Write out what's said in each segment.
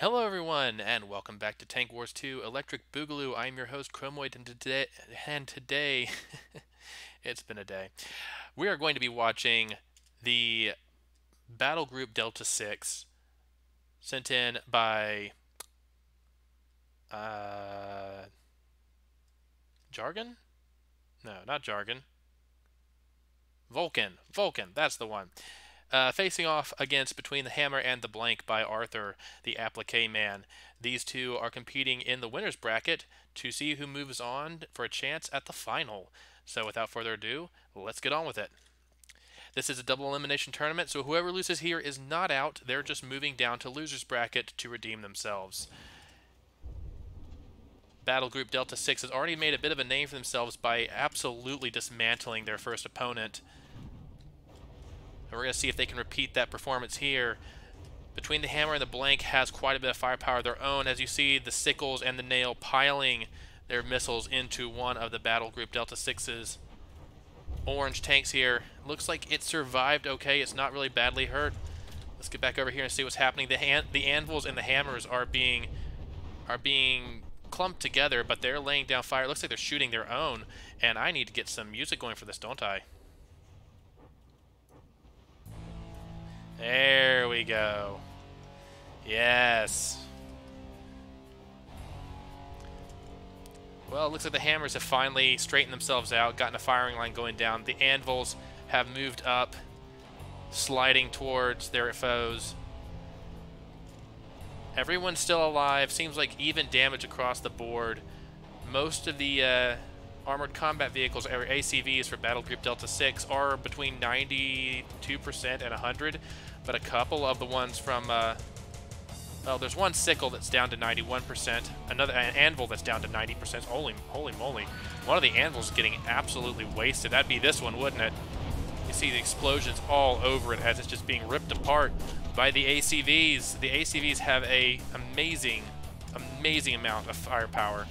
Hello everyone, and welcome back to Tank Wars 2, Electric Boogaloo. I'm your host, Chromoid, and today it's been a day. We are going to be watching the Battle Group Delta 6, sent in by Jargon? No, not Jargon. Volken, that's the one. Facing off against Between the Hammer and the Blank by Arthur, the Applique man. These two are competing in the winner's bracket to see who moves on for a chance at the final. So without further ado, let's get on with it. This is a double elimination tournament, so whoever loses here is not out. They're just moving down to loser's bracket to redeem themselves. Battle Group Delta 6 has already made a bit of a name for themselves by absolutely dismantling their first opponent. We're going to see if they can repeat that performance here. Between the Hammer and the Blank has quite a bit of firepower of their own. As you see, the sickles and the nail piling their missiles into one of the Battle Group Delta 6's orange tanks here. Looks like it survived okay. It's not really badly hurt. Let's get back over here and see what's happening. The anvils and the hammers are being clumped together, but they're laying down fire. It looks like they're shooting their own, and I need to get some music going for this, don't I? There we go. Yes. Well, it looks like the hammers have finally straightened themselves out, gotten a firing line going down. The anvils have moved up, sliding towards their foes. Everyone's still alive. Seems like even damage across the board. Most of the armored combat vehicles, or ACVs, for Battle Group Delta 6 are between 92% and 100, but a couple of the ones from, well, there's one sickle that's down to 91%, an anvil that's down to 90%. Holy moly. One of the anvils is getting absolutely wasted. That'd be this one, wouldn't it? You see the explosions all over it as it's just being ripped apart by the ACVs. The ACVs have an amazing amount of firepower.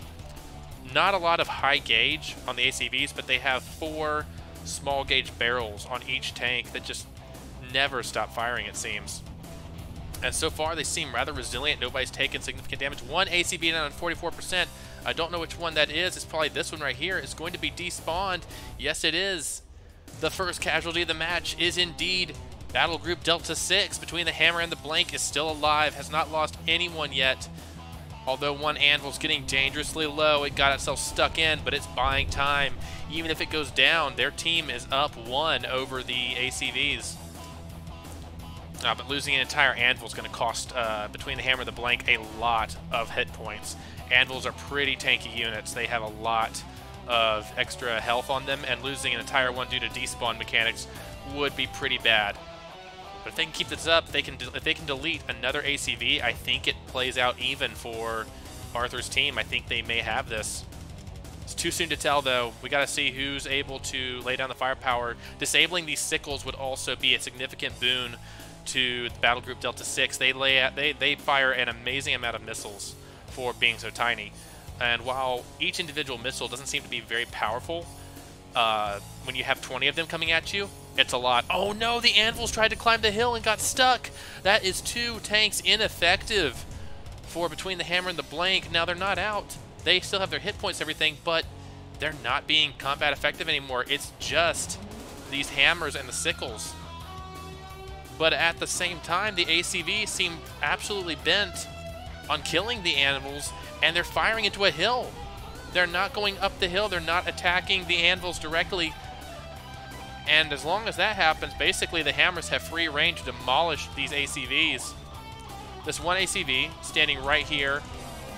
Not a lot of high gauge on the ACVs, but they have 4 small gauge barrels on each tank that just never stop firing, it seems. And so far, they seem rather resilient. Nobody's taken significant damage. One ACV down on 44%. I don't know which one that is. It's probably this one right here. It's going to be despawned. Yes, it is. The first casualty of the match is indeed Battle Group Delta 6. Between the Hammer and the Blank is still alive, has not lost anyone yet. Although one anvil's getting dangerously low, it got itself stuck in, but it's buying time. Even if it goes down, their team is up 1 over the ACVs. But losing an entire anvil is going to cost Between the Hammer and the Blank a lot of hit points. Anvils are pretty tanky units. They have a lot of extra health on them, and losing an entire one due to despawn mechanics would be pretty bad. But if they can keep this up, if they can delete another ACV, I think it plays out even for Arthur's team. I think they may have this. It's too soon to tell, though. We got to see who's able to lay down the firepower. Disabling these sickles would also be a significant boon to the Battle Group Delta 6. They fire an amazing amount of missiles for being so tiny. And while each individual missile doesn't seem to be very powerful, when you have 20 of them coming at you, it's a lot. Oh no, the anvils tried to climb the hill and got stuck. That is 2 tanks ineffective for Between the Hammer and the Blank. Now they're not out. They still have their hit points and everything, but they're not being combat effective anymore. It's just these hammers and the sickles. But at the same time, the ACV seem absolutely bent on killing the anvils, and they're firing into a hill. They're not going up the hill. They're not attacking the anvils directly. And as long as that happens, basically the hammers have free reign to demolish these ACVs. This one ACV, standing right here,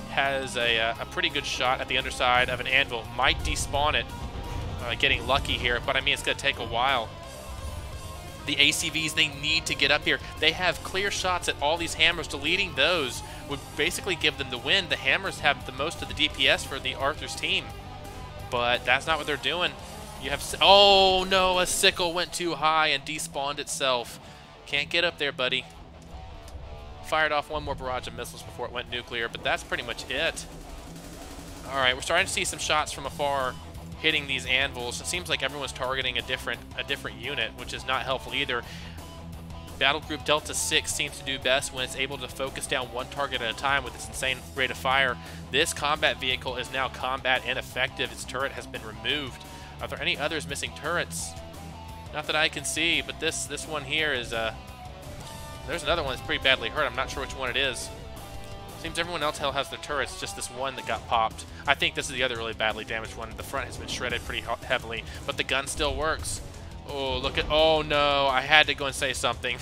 has a pretty good shot at the underside of an anvil. Might despawn it, getting lucky here, but I mean it's going to take a while. The ACVs, they need to get up here. They have clear shots at all these hammers. Deleting those would basically give them the win. The hammers have the most of the DPS for the Arthur's team, but that's not what they're doing. You have, oh no, a sickle went too high and despawned itself. Can't get up there, buddy. Fired off one more barrage of missiles before it went nuclear, but that's pretty much it. All right, we're starting to see some shots from afar hitting these anvils. It seems like everyone's targeting a different unit, which is not helpful either. Battle Group Delta 6 seems to do best when it's able to focus down one target at a time with its insane rate of fire. This combat vehicle is now combat ineffective. Its turret has been removed. Are there any others missing turrets? Not that I can see, but this one here is... there's another one that's pretty badly hurt. I'm not sure which one it is. Seems everyone else has their turrets, just this one that got popped. I think this is the other really badly damaged one. The front has been shredded pretty heavily, but the gun still works. Oh, look at... Oh, no. I had to go and say something.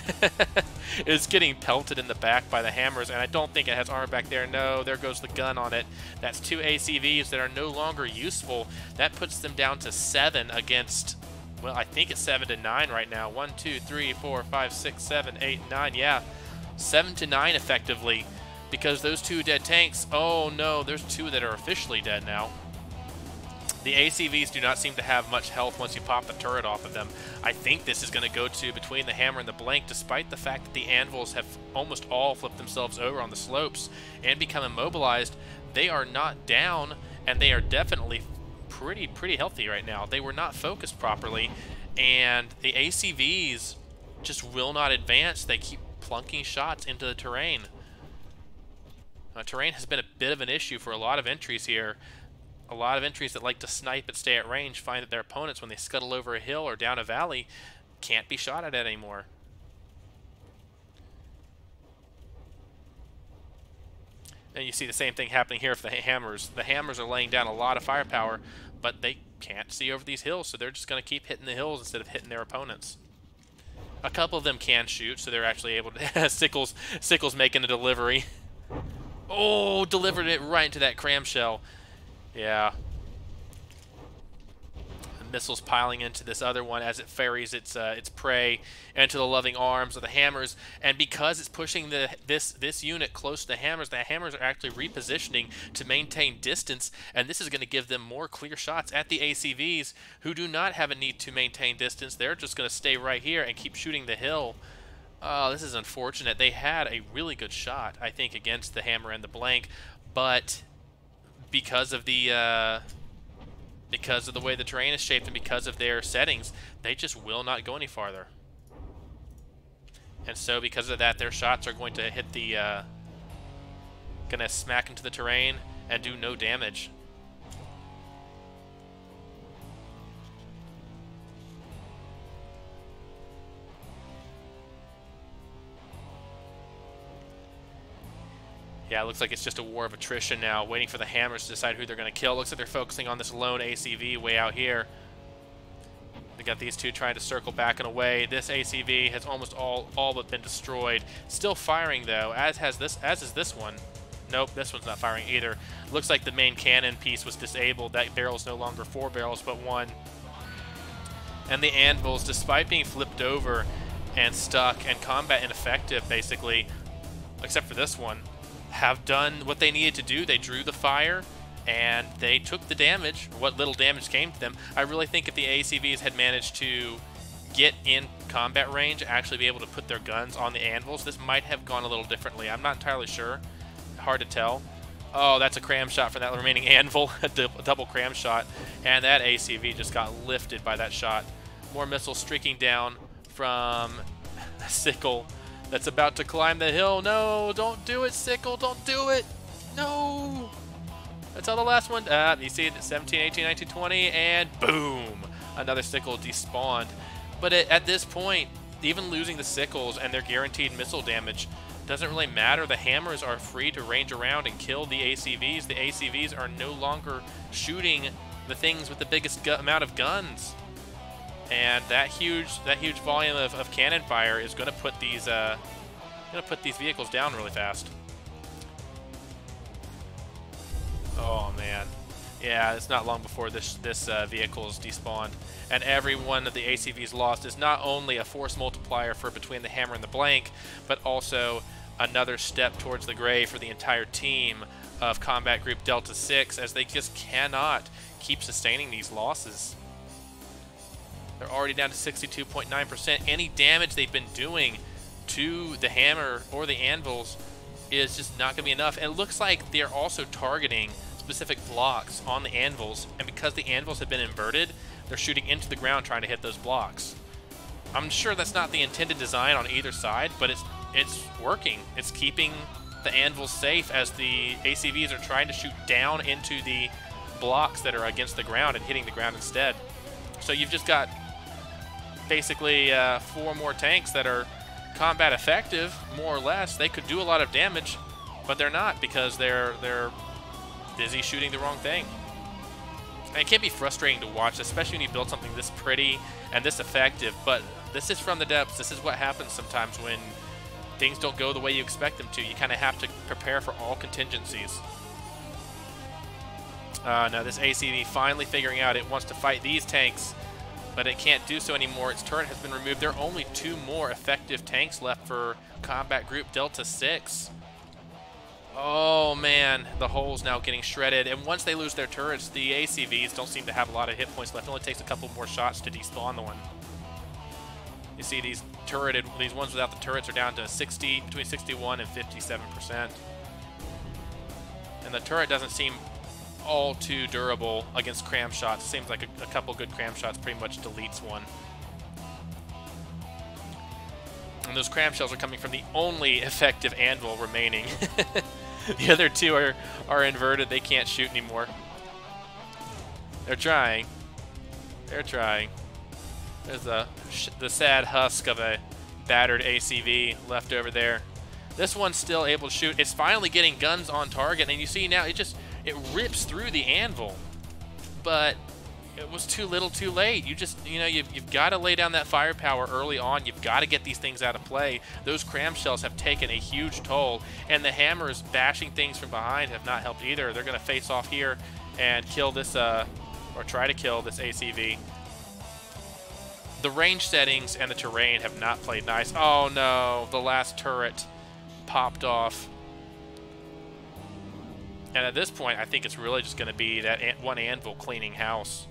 It's getting pelted in the back by the hammers, and I don't think it has armor back there. No, there goes the gun on it. That's 2 ACVs that are no longer useful. That puts them down to 7 against... Well, I think it's 7 to 9 right now. 1, 2, 3, 4, 5, 6, 7, 8, 9. Yeah, 7 to 9 effectively, because those 2 dead tanks... Oh, no. There's 2 that are officially dead now. The ACVs do not seem to have much health once you pop the turret off of them. I think this is going to go to Between the Hammer and the Blank, despite the fact that the anvils have almost all flipped themselves over on the slopes and become immobilized. They are not down, and they are definitely pretty healthy right now. They were not focused properly, and the ACVs just will not advance. They keep plunking shots into the terrain. Terrain has been a bit of an issue for a lot of entries here. A lot of entries that like to snipe and stay at range find that their opponents, when they scuttle over a hill or down a valley, can't be shot at anymore. And you see the same thing happening here for the hammers. The hammers are laying down a lot of firepower, but they can't see over these hills, so they're just going to keep hitting the hills instead of hitting their opponents. A couple of them can shoot, so they're actually able to... Sickles making a delivery. Oh, delivered it right into that cramshell. Yeah. The missiles piling into this other one as it ferries its prey into the loving arms of the hammers, and because it's pushing this unit close to the hammers are actually repositioning to maintain distance, and this is going to give them more clear shots at the ACVs, who do not have a need to maintain distance. They're just going to stay right here and keep shooting the hill. Oh, this is unfortunate. They had a really good shot, I think, against the hammer and the blank, but... because of the way the terrain is shaped and because of their settings, they just will not go any farther. And so because of that, their shots are going to hit the gonna smack into the terrain and do no damage. Yeah, it looks like it's just a war of attrition now, waiting for the hammers to decide who they're going to kill. Looks like they're focusing on this lone ACV way out here. They got these two trying to circle back and away. This ACV has almost all but been destroyed. Still firing though, as is this one. Nope, this one's not firing either. Looks like the main cannon piece was disabled. That barrel's no longer 4 barrels, but 1. And the anvils, despite being flipped over and stuck and combat ineffective basically, except for this one, have done what they needed to do. They drew the fire and they took the damage, what little damage came to them. I really think if the ACVs had managed to get in combat range, actually be able to put their guns on the anvils, this might have gone a little differently. I'm not entirely sure. Hard to tell. Oh, that's a cram shot from that remaining anvil. A double cram shot. And that ACV just got lifted by that shot. More missiles streaking down from Sickle. That's about to climb the hill. No, don't do it, Sickle. Don't do it. No. That's all the last one. You see it, 17, 18, 19, 20, and boom. Another Sickle despawned. But at this point, even losing the Sickles and their guaranteed missile damage doesn't really matter. The hammers are free to range around and kill the ACVs. The ACVs are no longer shooting the things with the biggest amount of guns. And that huge volume of cannon fire is going to put these vehicles down really fast. Oh man, yeah, it's not long before this vehicle is despawned, and every one of the ACVs lost is not only a force multiplier for Between the Hammer and the Blank, but also another step towards the grave for the entire team of Combat Group Delta 6, as they just cannot keep sustaining these losses. They're already down to 62.9%. Any damage they've been doing to the hammer or the anvils is just not going to be enough. And it looks like they're also targeting specific blocks on the anvils. And because the anvils have been inverted, they're shooting into the ground trying to hit those blocks. I'm sure that's not the intended design on either side, but it's working. It's keeping the anvil safe as the ACVs are trying to shoot down into the blocks that are against the ground and hitting the ground instead. So you've just got basically four more tanks that are combat effective, more or less. They could do a lot of damage, but they're not because they're busy shooting the wrong thing. And it can be frustrating to watch, especially when you build something this pretty and this effective, but this is From the Depths. This is what happens sometimes when things don't go the way you expect them to. You kind of have to prepare for all contingencies. Now this ACV finally figuring out it wants to fight these tanks, but it can't do so anymore. Its turret has been removed. There are only two more effective tanks left for Combat Group Delta 6. Oh man, the hole's now getting shredded, and once they lose their turrets, the ACVs don't seem to have a lot of hit points left. It only takes a couple more shots to despawn the one. You see these turreted, these ones without the turrets are down to 60, between 61 and 57%. And the turret doesn't seem all too durable against cram shots. It seems like a couple good cram shots pretty much deletes one. And those cram shells are coming from the only effective anvil remaining. The other two are inverted. They can't shoot anymore. They're trying. They're trying. There's the sad husk of a battered ACV left over there. This one's still able to shoot. It's finally getting guns on target, and you see now it rips through the anvil. But it was too little, too late. You've got to lay down that firepower early on. You've got to get these things out of play. Those cram shells have taken a huge toll, and the hammers bashing things from behind have not helped either. They're going to face off here and kill this, or try to kill this ACV. The range settings and the terrain have not played nice. Oh no, the last turret popped off. And at this point, I think it's really just going to be that one anvil cleaning house,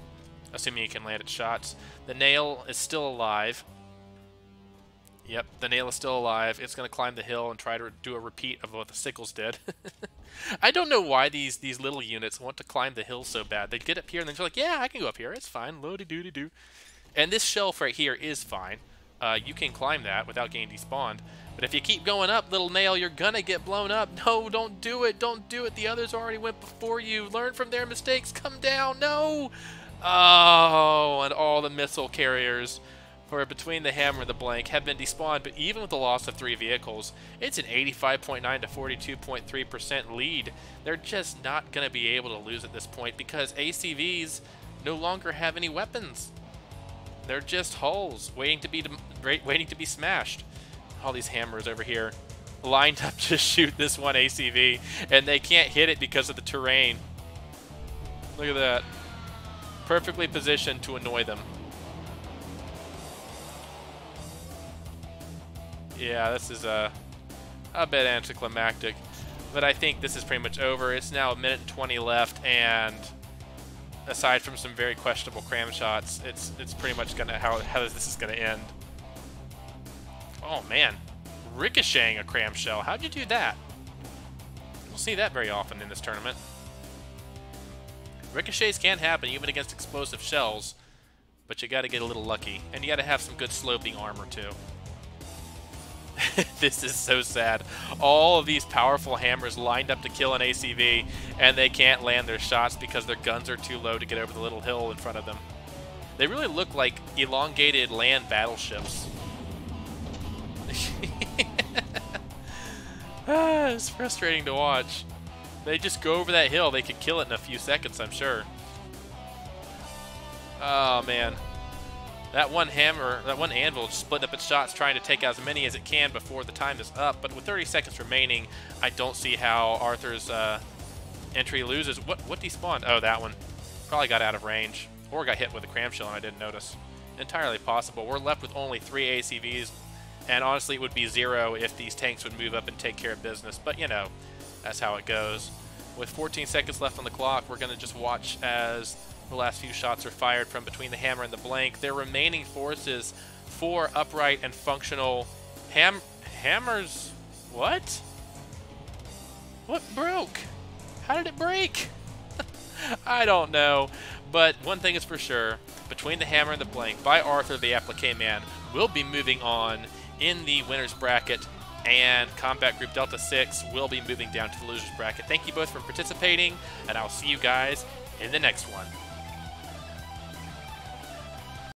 assuming you can land its shots. The nail is still alive. Yep, the nail is still alive. It's going to climb the hill and try to do a repeat of what the sickles did. I don't know why these little units want to climb the hill so bad. They get up here and they're like, yeah, I can go up here. It's fine. Lo-de-doo-de-doo. And this shelf right here is fine. You can climb that without getting despawned. But if you keep going up, little nail, you're gonna get blown up. No, don't do it. Don't do it. The others already went before you. Learn from their mistakes. Come down. No. Oh, and all the missile carriers for Between the Hammer and the Blank have been despawned. But even with the loss of 3 vehicles, it's an 85.9 to 42.3% lead. They're just not gonna be able to lose at this point because ACVs no longer have any weapons. They're just hulls waiting to be smashed. All these hammers over here lined up to shoot this one ACV, and they can't hit it because of the terrain. Look at that. Perfectly positioned to annoy them. Yeah, this is a bit anticlimactic, but I think this is pretty much over. It's now 1:20 left, and aside from some very questionable cram shots, it's pretty much gonna how this is gonna end. Oh man, ricocheting a cram shell. How'd you do that? You don't see that very often in this tournament. Ricochets can happen even against explosive shells, but you gotta get a little lucky. And you gotta have some good sloping armor too. This is so sad. All of these powerful hammers lined up to kill an ACV, and they can't land their shots because their guns are too low to get over the little hill in front of them. They really look like elongated land battleships. It's frustrating to watch. They just go over that hill. They could kill it in a few seconds, I'm sure. Oh man, that one anvil just split up its shots, trying to take out as many as it can before the time is up. But with 30 seconds remaining, I don't see how Arthur's entry loses. What despawned? Oh, that one probably got out of range or got hit with a cram shell and I didn't notice. Entirely possible. We're left with only 3 ACVs. And honestly, it would be 0 if these tanks would move up and take care of business. But, you know, that's how it goes. With 14 seconds left on the clock, we're going to just watch as the last few shots are fired from Between the Hammer and the Blank. Their remaining forces, 4 upright and functional hammers. What? What broke? How did it break? I don't know. But one thing is for sure. Between the Hammer and the Blank by Arthur the Applique Man will be moving on in the winner's bracket, and Combat Group Delta 6 will be moving down to the loser's bracket. Thank you both for participating, and I'll see you guys in the next one.